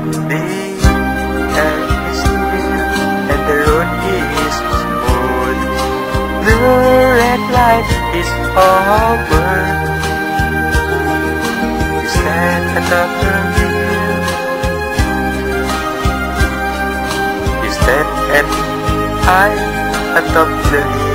They can still, and the road is old. The red light is over. You stand atop the hill. You stand at high atop the hill.